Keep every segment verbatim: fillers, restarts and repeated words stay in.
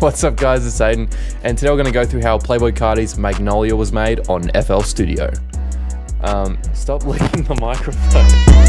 What's up guys, it's Aiden, and today we're going to go through how Playboi Carti's Magnolia was made on F L Studio. Um, stop licking the microphone.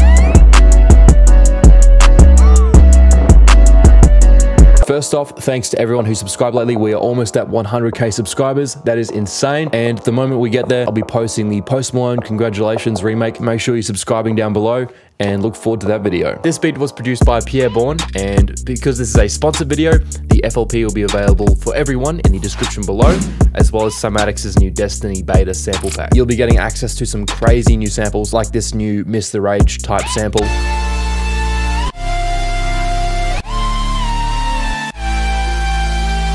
First off, thanks to everyone who subscribed lately. We are almost at one hundred K subscribers. That is insane. And the moment we get there, I'll be posting the Post Malone Congratulations remake. Make sure you're subscribing down below and look forward to that video. This beat was produced by Pierre Bourne, and because this is a sponsored video, the F L P will be available for everyone in the description below, as well as Cymatics' new Destiny beta sample pack. You'll be getting access to some crazy new samples like this new Miss the Rage type sample.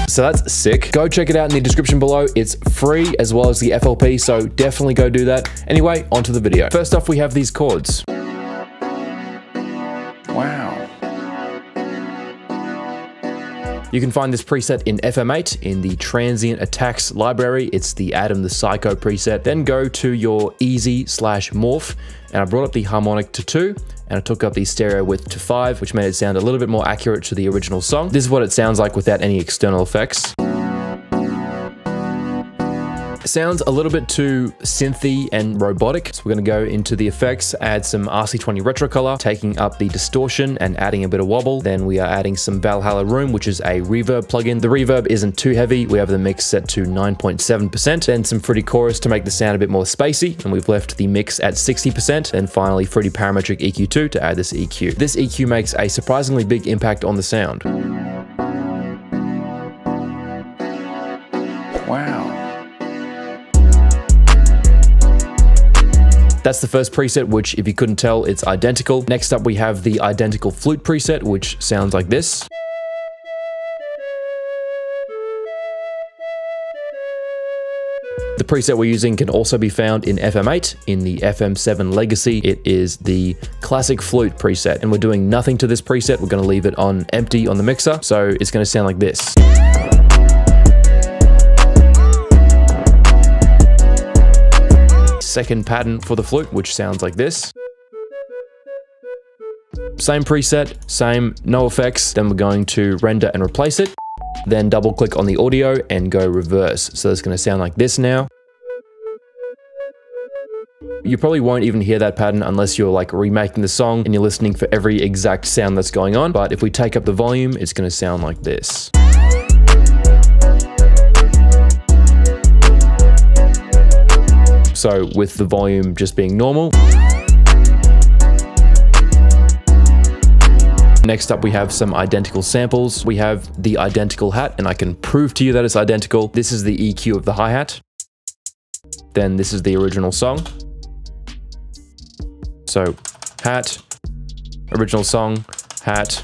So that's sick. Go check it out in the description below. It's free, as well as the F L P, so definitely go do that. Anyway, onto the video. First off, we have these chords. You can find this preset in F M eight in the Transient Attacks library. It's the Adam the Psycho preset. Then go to your easy slash morph, and I brought up the harmonic to two, and I took up the stereo width to five, which made it sound a little bit more accurate to the original song. This is what it sounds like without any external effects. It sounds a little bit too synthy and robotic, so we're gonna go into the effects, add some R C twenty retro color, taking up the distortion and adding a bit of wobble. Then we are adding some Valhalla Room, which is a reverb plugin. The reverb isn't too heavy. We have the mix set to nine point seven percent. Then some Fruity Chorus to make the sound a bit more spacey, and we've left the mix at sixty percent. And finally, Fruity Parametric E Q two to add this E Q. This E Q makes a surprisingly big impact on the sound. Wow. That's the first preset, which if you couldn't tell, it's identical. Next up, we have the identical flute preset, which sounds like this. The preset we're using can also be found in F M eight in the F M seven Legacy. It is the classic flute preset, and we're doing nothing to this preset. We're gonna leave it on empty on the mixer, so it's gonna sound like this. Second pattern for the flute, which sounds like this. Same preset, same, no effects. Then we're going to render and replace it. Then double click on the audio and go reverse. So it's gonna sound like this now. You probably won't even hear that pattern unless you're like remaking the song and you're listening for every exact sound that's going on. But if we take up the volume, it's gonna sound like this. So with the volume just being normal. Next up, we have some identical samples. We have the identical hat, and I can prove to you that it's identical. This is the E Q of the hi-hat. Then this is the original song. So hat, original song, hat,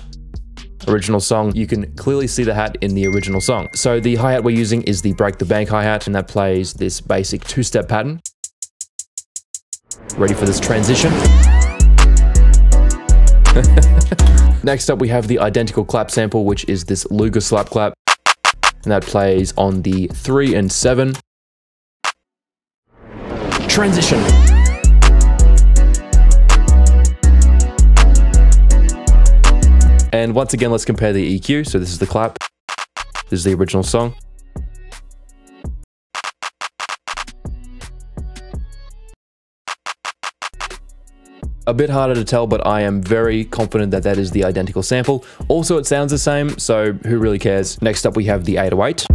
original song. You can clearly see the hat in the original song. So the hi-hat we're using is the Break the Bank hi-hat, and that plays this basic two-step pattern. Ready for this transition? Next up, we have the identical clap sample, which is this Luga slap clap, and that plays on the three and seven. Transition. And once again, let's compare the E Q. So this is the clap. This is the original song. A bit harder to tell, but I am very confident that that is the identical sample. Also, it sounds the same, so who really cares? Next up, we have the eight oh eight.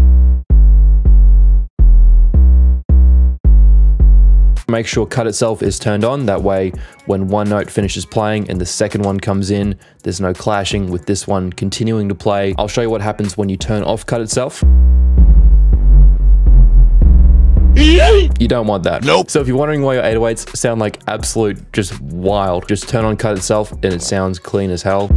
Make sure cut itself is turned on. That way, when one note finishes playing and the second one comes in, there's no clashing with this one continuing to play. I'll show you what happens when you turn off cut itself. You don't want that. Nope. So if you're wondering why your eight oh eights sound like absolute just wild, just turn on cut itself and it sounds clean as hell.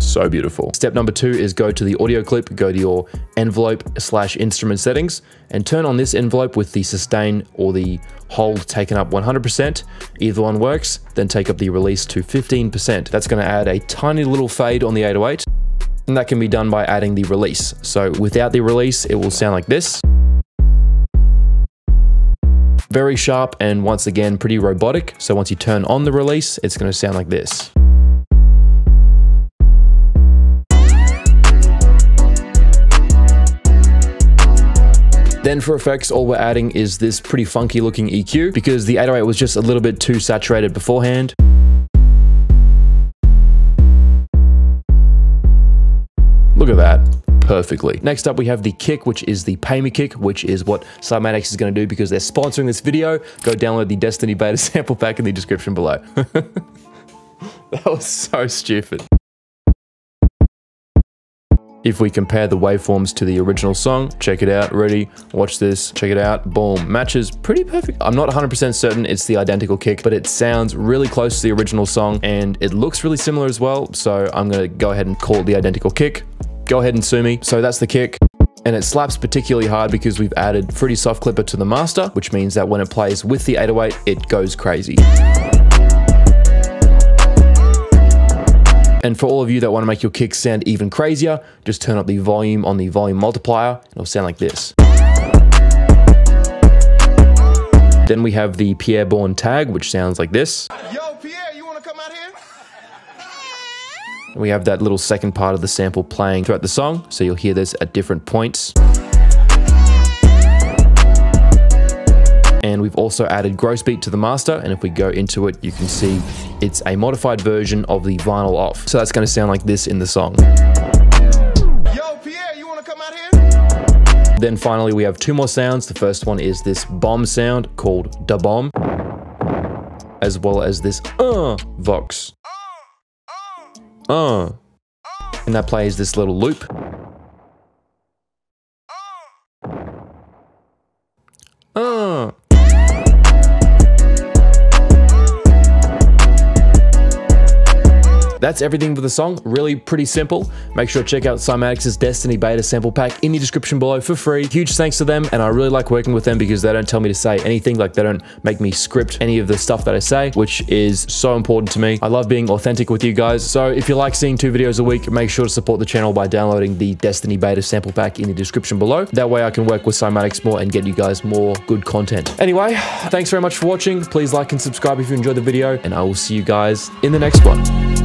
So beautiful. Step number two is go to the audio clip, go to your envelope slash instrument settings and turn on this envelope with the sustain or the hold taken up one hundred percent. Either one works, then take up the release to fifteen percent. That's gonna add a tiny little fade on the eight oh eight. And that can be done by adding the release. So without the release, it will sound like this. Very sharp and once again, pretty robotic. So once you turn on the release, it's gonna sound like this. Then for effects, all we're adding is this pretty funky looking E Q, because the eight oh eight was just a little bit too saturated beforehand. Look at that. Perfectly. Next up, we have the kick, which is the Pay Me Kick, which is what Cymatics is going to do because they're sponsoring this video. Go download the Destiny Beta sample pack in the description below. That was so stupid. If we compare the waveforms to the original song, check it out, ready, watch this, check it out, boom, matches pretty perfect. I'm not one hundred percent certain it's the identical kick, but it sounds really close to the original song and it looks really similar as well. So I'm going to go ahead and call it the identical kick. Go ahead and sue me. So that's the kick. And it slaps particularly hard because we've added Fruity Soft Clipper to the master, which means that when it plays with the eight oh eight, it goes crazy. And for all of you that want to make your kicks sound even crazier, just turn up the volume on the volume multiplier. It'll sound like this. Then we have the Pierre Bourne tag, which sounds like this. Yo, Pierre, you want to come out here? We have that little second part of the sample playing throughout the song, so you'll hear this at different points. And we've also added Gross Beat to the master, and if we go into it, you can see it's a modified version of the vinyl off. So that's going to sound like this in the song. Yo, Pierre, you want to come out here? Then finally, we have two more sounds. The first one is this bomb sound called Da Bomb, as well as this uh vox. Uh, and that plays this little loop. Uh. That's everything for the song. Really pretty simple. Make sure to check out Cymatics' Destiny Beta sample pack in the description below for free. Huge thanks to them, and I really like working with them because they don't tell me to say anything, like they don't make me script any of the stuff that I say, which is so important to me. I love being authentic with you guys. So if you like seeing two videos a week, make sure to support the channel by downloading the Destiny Beta sample pack in the description below. That way I can work with Cymatics more and get you guys more good content. Anyway, thanks very much for watching. Please like and subscribe if you enjoyed the video, and I will see you guys in the next one.